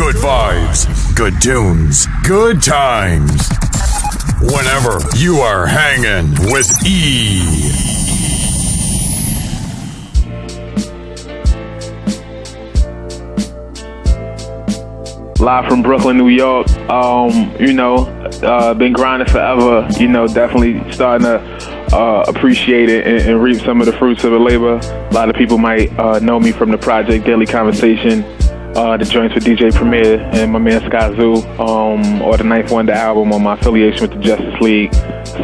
Good vibes, good tunes, good times. Whenever you are hanging with E. Live from Brooklyn, New York. Been grinding forever. You know, definitely starting to appreciate it and reap some of the fruits of the labor. A lot of people might know me from the project Daily Conversation, the joints with DJ Premier and my man Scott Zoo, or the 9th Wonder album, or my affiliation with the Justice League,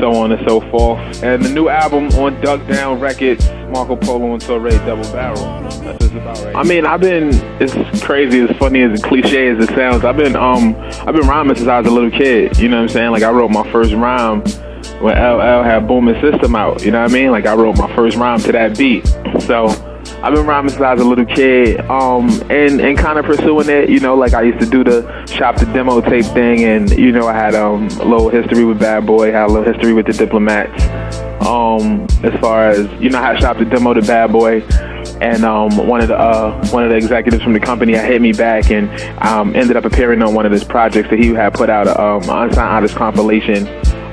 so on and so forth. And the new album on Duck Down Records, Marco Polo and Torae, Double Barrel. That's just about right. I mean, it's crazy, as funny, as cliche as it sounds. I've been rhyming since I was a little kid. You know what I'm saying? Like, I wrote my first rhyme when LL had Boomin' System out. You know what I mean? Like, I wrote my first rhyme to that beat. So I've been rhyming since I was a little kid, and kind of pursuing it. You know, like, I used to do the shop the demo tape thing, and you know, I had a little history with Bad Boy, had a little history with the Diplomats. As far as, you know, I shot the demo to Bad Boy, and one of the executives from the company had hit me back, and ended up appearing on one of his projects that he had put out, an unsigned artist compilation.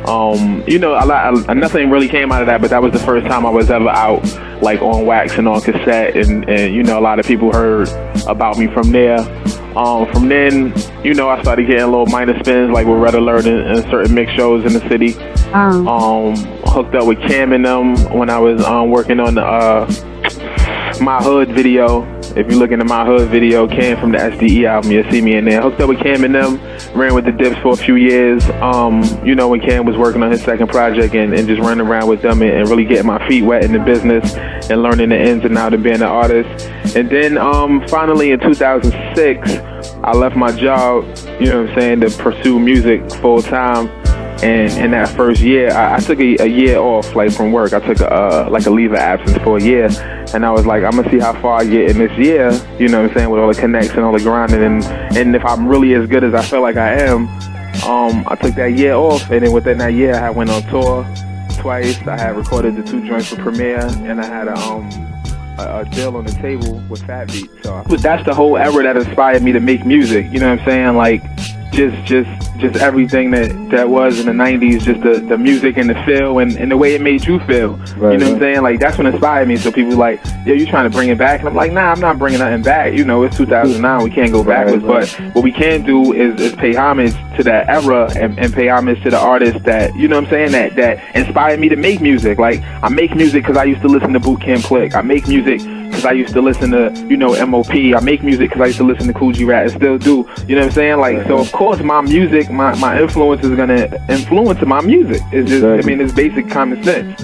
Nothing really came out of that, but that was the first time I was ever out, like, on wax and on cassette, and you know, a lot of people heard about me from there. From then, you know, I started getting little minor spins, like with Red Alert and certain mix shows in the city. Hooked up with Cam and them when I was working on the My Hood video. If you look into My Hood video, Cam from the SDE album, you'll see me in there. Hooked up with Cam and them, ran with the Dips for a few years, you know, when Cam was working on his second project, and just running around with them, and really getting my feet wet in the business and learning the ins and outs of being an artist. And then finally in 2006, I left my job, you know what I'm saying, to pursue music full time. And in that first year, I took a year off, like, from work. I took a leave of absence for a year, and I was like, I'm gonna see how far I get in this year, you know what I'm saying, with all the connects and all the grinding, and if I'm really as good as I feel like I am. I took that year off, and then within that year, I went on tour twice. I had recorded the 2 joints for Premiere, and I had a deal on the table with Fat Beats. So that's the whole era that inspired me to make music. You know what I'm saying, like. Just everything that was in the 90s, just the music and the feel and the way it made you feel. Right, you know what I'm saying? Like, that's what inspired me. So people like, yo, you trying to bring it back? And I'm like, nah, I'm not bringing nothing back. You know, it's 2009. We can't go backwards. But what we can do is pay homage to that era and pay homage to the artists that, you know what I'm saying, that inspired me to make music. Like, I make music because I used to listen to Boot Camp Clik. I make music because I used to listen to, you know, M.O.P. I make music because I used to listen to Cougie Rat, and still do. You know what I'm saying? Like, right. So of course my music, my influence is gonna influence my music. It's just, right. I mean, it's basic common sense.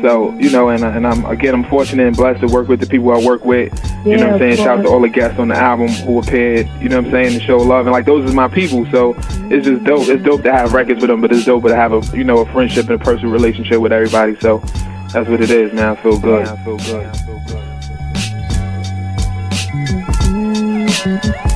So, you know, and I'm, again, I'm fortunate and blessed to work with the people I work with. You know what I'm saying? Shout out to all the guests on the album who appeared, you know what I'm saying, to show love. And, like, those are my people. So it's just dope. It's dope to have records with them, but it's dope to have a, you know, a friendship and a personal relationship with everybody. So that's what it is, man. I feel good. Yeah, I feel good.